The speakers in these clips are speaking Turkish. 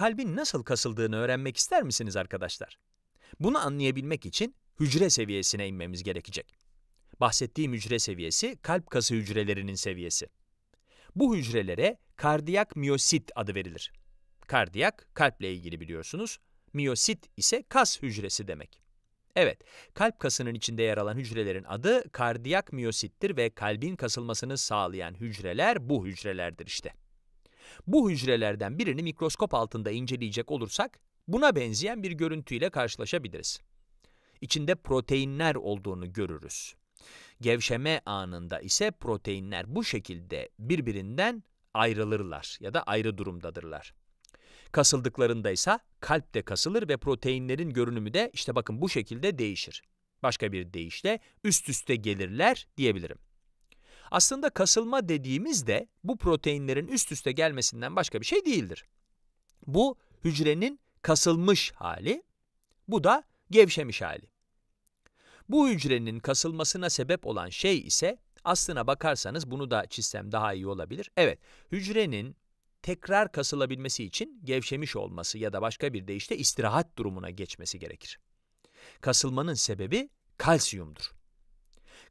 kalbin nasıl kasıldığını öğrenmek ister misiniz arkadaşlar? Bunu anlayabilmek için hücre seviyesine inmemiz gerekecek. Bahsettiğim hücre seviyesi kalp kası hücrelerinin seviyesi. Bu hücrelere kardiyak miyosit adı verilir. Kardiyak kalple ilgili biliyorsunuz, miyosit ise kas hücresi demek. Evet, kalp kasının içinde yer alan hücrelerin adı kardiyak miyosittir ve kalbin kasılmasını sağlayan hücreler bu hücrelerdir işte. Bu hücrelerden birini mikroskop altında inceleyecek olursak, buna benzeyen bir görüntüyle karşılaşabiliriz. İçinde proteinler olduğunu görürüz. Gevşeme anında ise proteinler bu şekilde birbirinden ayrılırlar ya da ayrı durumdadırlar. Kasıldıklarında ise kalp de kasılır ve proteinlerin görünümü de işte bakın bu şekilde değişir. Başka bir deyişle üst üste gelirler diyebilirim. Aslında kasılma dediğimiz de bu proteinlerin üst üste gelmesinden başka bir şey değildir. Bu hücrenin kasılmış hali, bu da gevşemiş hali. Bu hücrenin kasılmasına sebep olan şey ise, aslına bakarsanız bunu da çizsem daha iyi olabilir. Evet, hücrenin tekrar kasılabilmesi için gevşemiş olması ya da başka bir deyişle istirahat durumuna geçmesi gerekir. Kasılmanın sebebi kalsiyumdur.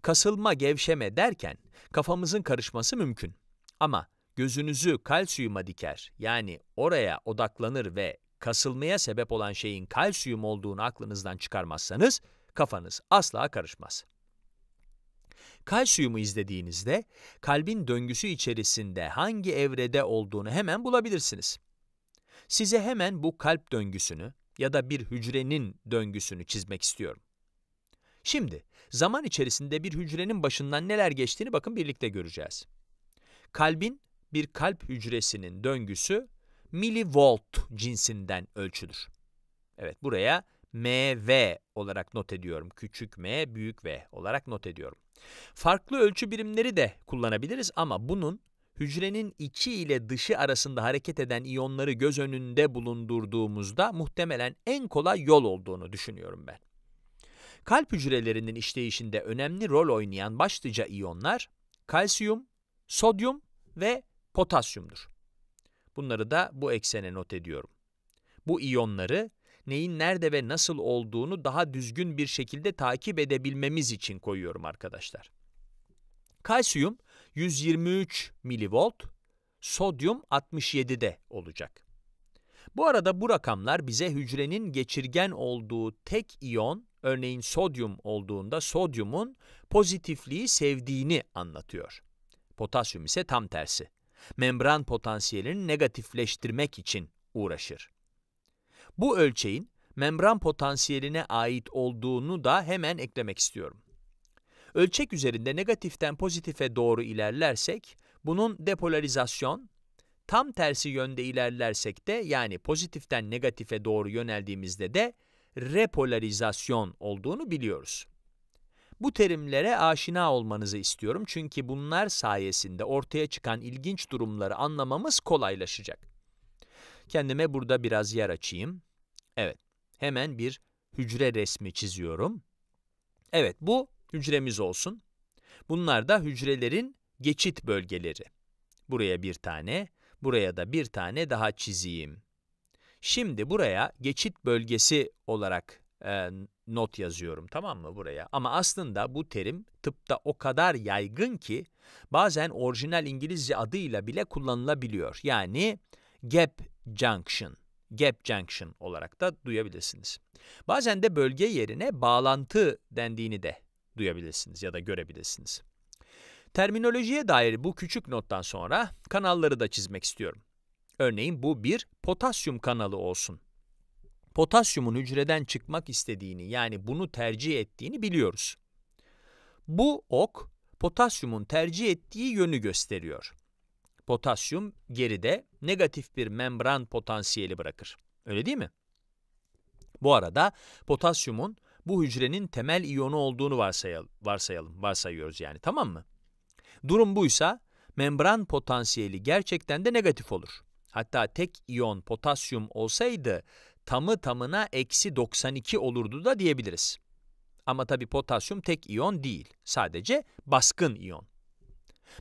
Kasılma, gevşeme derken kafamızın karışması mümkün. Ama gözünüzü kalsiyuma diker, yani oraya odaklanır ve kasılmaya sebep olan şeyin kalsiyum olduğunu aklınızdan çıkarmazsanız kafanız asla karışmaz. Kalsiyumu izlediğinizde kalbin döngüsü içerisinde hangi evrede olduğunu hemen bulabilirsiniz. Size hemen bu kalp döngüsünü ya da bir hücrenin döngüsünü çizmek istiyorum. Şimdi zaman içerisinde bir hücrenin başından neler geçtiğini bakın birlikte göreceğiz. Kalbin bir kalp hücresinin döngüsü milivolt cinsinden ölçülür. Evet, buraya MV olarak not ediyorum. Küçük m, büyük v olarak not ediyorum. Farklı ölçü birimleri de kullanabiliriz ama bunun hücrenin içi ile dışı arasında hareket eden iyonları göz önünde bulundurduğumuzda muhtemelen en kolay yol olduğunu düşünüyorum ben. Kalp hücrelerinin işleyişinde önemli rol oynayan başlıca iyonlar kalsiyum, sodyum ve potasyumdur. Bunları da bu eksene not ediyorum. Bu iyonları neyin nerede ve nasıl olduğunu daha düzgün bir şekilde takip edebilmemiz için koyuyorum arkadaşlar. Kalsiyum 123 milivolt, sodyum 67'de olacak. Bu arada bu rakamlar bize hücrenin geçirgen olduğu tek iyon, örneğin sodyum olduğunda sodyumun pozitifliği sevdiğini anlatıyor. Potasyum ise tam tersi. Membran potansiyelini negatifleştirmek için uğraşır. Bu ölçeğin membran potansiyeline ait olduğunu da hemen eklemek istiyorum. Ölçek üzerinde negatiften pozitife doğru ilerlersek, bunun depolarizasyon, tam tersi yönde ilerlersek de, yani pozitiften negatife doğru yöneldiğimizde de repolarizasyon olduğunu biliyoruz. Bu terimlere aşina olmanızı istiyorum çünkü bunlar sayesinde ortaya çıkan ilginç durumları anlamamız kolaylaşacak. Kendime burada biraz yer açayım. Evet, hemen bir hücre resmi çiziyorum. Evet, bu hücremiz olsun. Bunlar da hücrelerin geçit bölgeleri. Buraya bir tane, buraya da bir tane daha çizeyim. Şimdi buraya geçit bölgesi olarak not yazıyorum, tamam mı buraya? Ama aslında bu terim tıpta o kadar yaygın ki bazen orijinal İngilizce adıyla bile kullanılabiliyor. Yani gap junction, gap junction olarak da duyabilirsiniz. Bazen de bölge yerine bağlantı dendiğini de duyabilirsiniz ya da görebilirsiniz. Terminolojiye dair bu küçük nottan sonra kanalları da çizmek istiyorum. Örneğin bu bir potasyum kanalı olsun. Potasyumun hücreden çıkmak istediğini, yani bunu tercih ettiğini biliyoruz. Bu ok, potasyumun tercih ettiği yönü gösteriyor. Potasyum geride negatif bir membran potansiyeli bırakır. Öyle değil mi? Bu arada potasyumun bu hücrenin temel iyonu olduğunu varsayıyoruz yani, tamam mı? Durum buysa membran potansiyeli gerçekten de negatif olur. Hatta tek iyon potasyum olsaydı tamı tamına eksi 92 olurdu da diyebiliriz. Ama tabii potasyum tek iyon değil, sadece baskın iyon.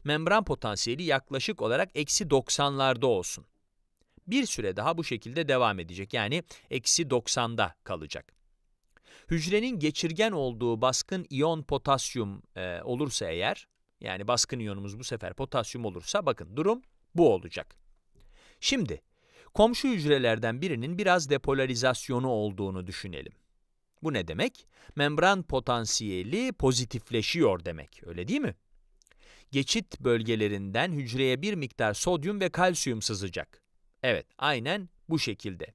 Membran potansiyeli yaklaşık olarak eksi 90'larda olsun. bir süre daha bu şekilde devam edecek. Yani eksi 90'da kalacak. Hücrenin geçirgen olduğu baskın iyon potasyum olursa eğer, yani baskın iyonumuz bu sefer potasyum olursa, bakın durum bu olacak. Şimdi komşu hücrelerden birinin biraz depolarizasyonu olduğunu düşünelim. Bu ne demek? Membran potansiyeli pozitifleşiyor demek, öyle değil mi? Geçit bölgelerinden hücreye bir miktar sodyum ve kalsiyum sızacak. Evet, aynen bu şekilde.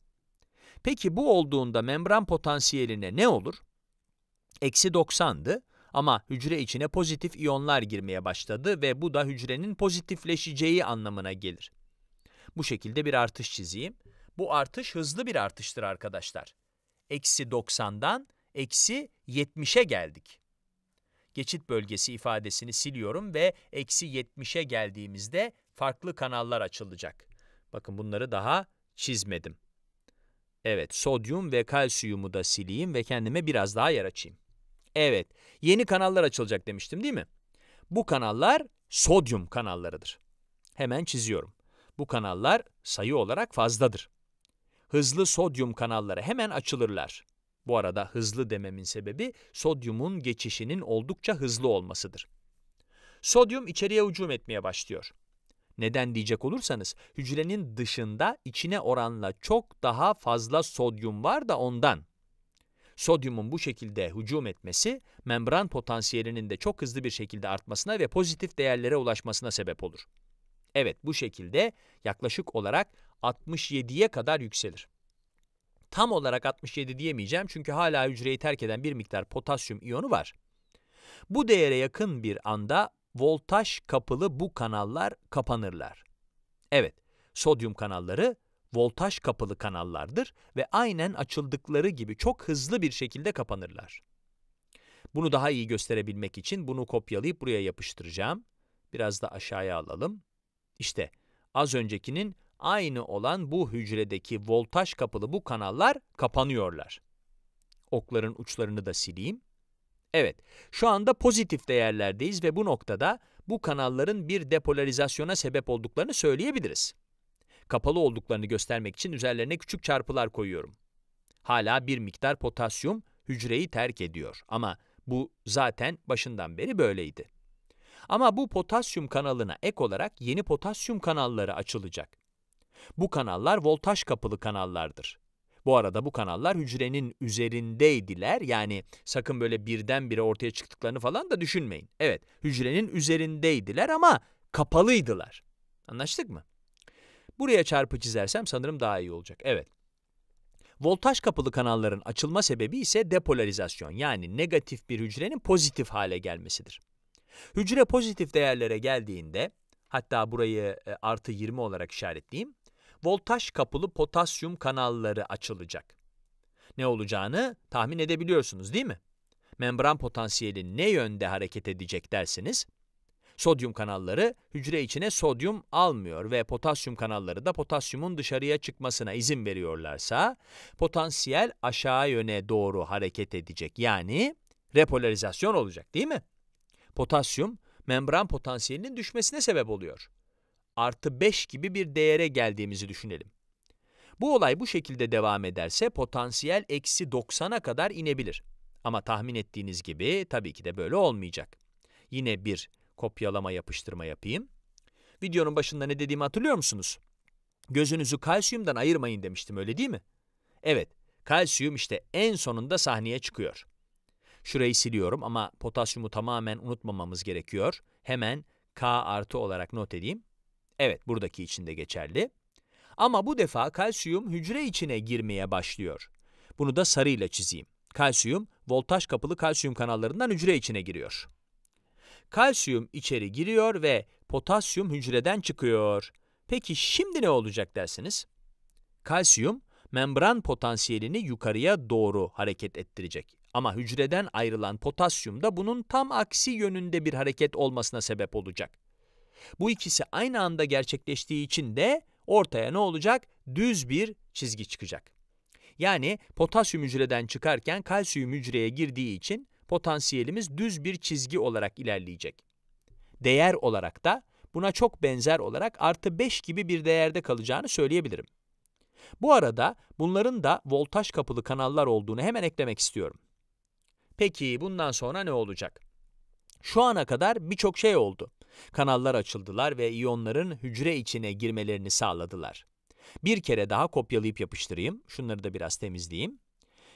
Peki bu olduğunda membran potansiyeline ne olur? Eksi 90'dı ama hücre içine pozitif iyonlar girmeye başladı ve bu da hücrenin pozitifleşeceği anlamına gelir. Bu şekilde bir artış çizeyim. Bu artış hızlı bir artıştır arkadaşlar. Eksi 90'dan eksi 70'e geldik. Geçit bölgesi ifadesini siliyorum ve eksi 70'e geldiğimizde farklı kanallar açılacak. Bakın bunları daha çizmedim. Evet, sodyum ve kalsiyumu da sileyim ve kendime biraz daha yer açayım. Evet, yeni kanallar açılacak demiştim değil mi? Bu kanallar sodyum kanallarıdır. Hemen çiziyorum. Bu kanallar sayı olarak fazladır. Hızlı sodyum kanalları hemen açılırlar. Bu arada hızlı dememin sebebi sodyumun geçişinin oldukça hızlı olmasıdır. Sodyum içeriye hücum etmeye başlıyor. Neden diyecek olursanız, hücrenin dışında içine oranla çok daha fazla sodyum var da ondan. Sodyumun bu şekilde hücum etmesi, membran potansiyelinin de çok hızlı bir şekilde artmasına ve pozitif değerlere ulaşmasına sebep olur. Evet, bu şekilde yaklaşık olarak 67'ye kadar yükselir. Tam olarak 67 diyemeyeceğim çünkü hala hücreyi terk eden bir miktar potasyum iyonu var. Bu değere yakın bir anda voltaj kapılı bu kanallar kapanırlar. Evet, sodyum kanalları voltaj kapılı kanallardır ve aynen açıldıkları gibi çok hızlı bir şekilde kapanırlar. Bunu daha iyi gösterebilmek için bunu kopyalayıp buraya yapıştıracağım. Biraz da aşağıya alalım. İşte az öncekinin aynı olan bu hücredeki voltaj kapılı bu kanallar kapanıyorlar. Okların uçlarını da sileyim. Evet, şu anda pozitif değerlerdeyiz ve bu noktada bu kanalların bir depolarizasyona sebep olduklarını söyleyebiliriz. Kapalı olduklarını göstermek için üzerlerine küçük çarpılar koyuyorum. Hala bir miktar potasyum hücreyi terk ediyor ama bu zaten başından beri böyleydi. Ama bu potasyum kanalına ek olarak yeni potasyum kanalları açılacak. Bu kanallar voltaj kapılı kanallardır. Bu arada bu kanallar hücrenin üzerindeydiler. Yani sakın böyle birdenbire ortaya çıktıklarını falan da düşünmeyin. Evet, hücrenin üzerindeydiler ama kapalıydılar. Anlaştık mı? Buraya çarpı çizersem sanırım daha iyi olacak. Evet. Voltaj kapılı kanalların açılma sebebi ise depolarizasyon. Yani negatif bir hücrenin pozitif hale gelmesidir. Hücre pozitif değerlere geldiğinde, hatta burayı artı 20 olarak işaretleyeyim, voltaj kapılı potasyum kanalları açılacak. Ne olacağını tahmin edebiliyorsunuz değil mi? Membran potansiyeli ne yönde hareket edecek dersiniz? Sodyum kanalları hücre içine sodyum almıyor ve potasyum kanalları da potasyumun dışarıya çıkmasına izin veriyorlarsa, potansiyel aşağı yöne doğru hareket edecek. Yani repolarizasyon olacak değil mi? Potasyum, membran potansiyelinin düşmesine sebep oluyor. Artı 5 gibi bir değere geldiğimizi düşünelim. Bu olay bu şekilde devam ederse potansiyel eksi 90'a kadar inebilir. Ama tahmin ettiğiniz gibi tabii ki de böyle olmayacak. Yine bir kopyalama yapıştırma yapayım. Videonun başında ne dediğimi hatırlıyor musunuz? Gözünüzü kalsiyumdan ayırmayın demiştim, öyle değil mi? Evet, kalsiyum işte en sonunda sahneye çıkıyor. Şurayı siliyorum ama potasyumu tamamen unutmamamız gerekiyor. Hemen K artı olarak not edeyim. Evet, buradaki için de geçerli. Ama bu defa kalsiyum hücre içine girmeye başlıyor. Bunu da sarıyla çizeyim. Kalsiyum, voltaj kapılı kalsiyum kanallarından hücre içine giriyor. Kalsiyum içeri giriyor ve potasyum hücreden çıkıyor. Peki şimdi ne olacak dersiniz? Kalsiyum, membran potansiyelini yukarıya doğru hareket ettirecek. Ama hücreden ayrılan potasyum da bunun tam aksi yönünde bir hareket olmasına sebep olacak. Bu ikisi aynı anda gerçekleştiği için de ortaya ne olacak? Düz bir çizgi çıkacak. Yani potasyum hücreden çıkarken kalsiyum hücreye girdiği için potansiyelimiz düz bir çizgi olarak ilerleyecek. Değer olarak da buna çok benzer olarak artı 5 gibi bir değerde kalacağını söyleyebilirim. Bu arada bunların da voltaj kapılı kanallar olduğunu hemen eklemek istiyorum. Peki bundan sonra ne olacak? Şu ana kadar birçok şey oldu. Kanallar açıldılar ve iyonların hücre içine girmelerini sağladılar. Bir kere daha kopyalayıp yapıştırayım. Şunları da biraz temizleyeyim.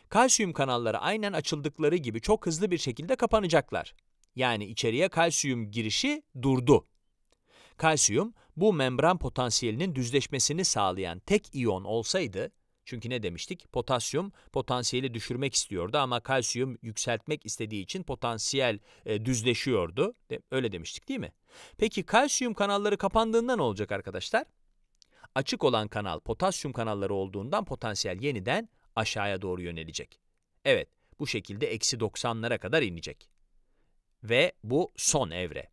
Kalsiyum kanalları aynen açıldıkları gibi çok hızlı bir şekilde kapanacaklar. Yani içeriye kalsiyum girişi durdu. Kalsiyum, bu membran potansiyelinin düzleşmesini sağlayan tek iyon olsaydı, çünkü ne demiştik? Potasyum potansiyeli düşürmek istiyordu ama kalsiyum yükseltmek istediği için potansiyel düzleşiyordu. Öyle demiştik değil mi? Peki kalsiyum kanalları kapandığında ne olacak arkadaşlar? Açık olan kanal potasyum kanalları olduğundan potansiyel yeniden aşağıya doğru yönelecek. Evet, bu şekilde eksi 90'lara kadar inecek. Ve bu son evre.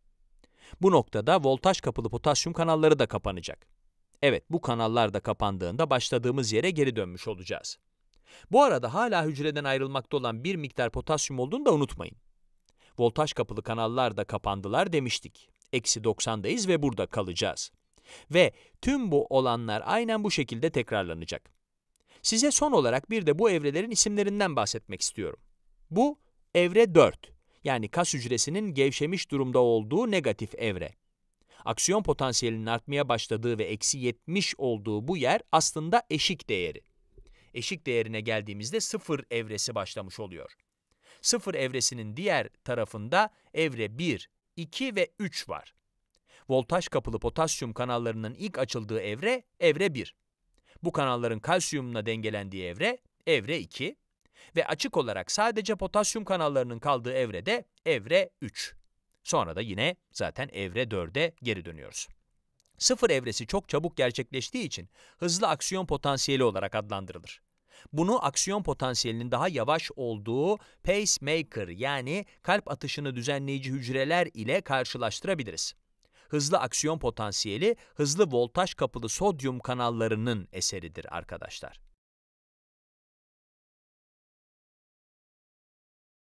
Bu noktada voltaj kapılı potasyum kanalları da kapanacak. Evet, bu kanallar da kapandığında başladığımız yere geri dönmüş olacağız. Bu arada hala hücreden ayrılmakta olan bir miktar potasyum olduğunu da unutmayın. Voltaj kapılı kanallar da kapandılar demiştik. Eksi 90'dayız ve burada kalacağız. Ve tüm bu olanlar aynen bu şekilde tekrarlanacak. Size son olarak bir de bu evrelerin isimlerinden bahsetmek istiyorum. Bu evre 4. Yani kas hücresinin gevşemiş durumda olduğu negatif evre. Aksiyon potansiyelinin artmaya başladığı ve eksi 70 olduğu bu yer aslında eşik değeri. Eşik değerine geldiğimizde 0 evresi başlamış oluyor. 0 evresinin diğer tarafında evre 1, 2 ve 3 var. Voltaj kapılı potasyum kanallarının ilk açıldığı evre, evre 1. Bu kanalların kalsiyumla dengelendiği evre, evre 2. Ve açık olarak sadece potasyum kanallarının kaldığı evre de evre 3. Sonra da yine zaten evre 4'e geri dönüyoruz. Sıfır evresi çok çabuk gerçekleştiği için hızlı aksiyon potansiyeli olarak adlandırılır. Bunu aksiyon potansiyelinin daha yavaş olduğu pacemaker yani kalp atışını düzenleyici hücreler ile karşılaştırabiliriz. Hızlı aksiyon potansiyeli hızlı voltaj kapılı sodyum kanallarının eseridir arkadaşlar.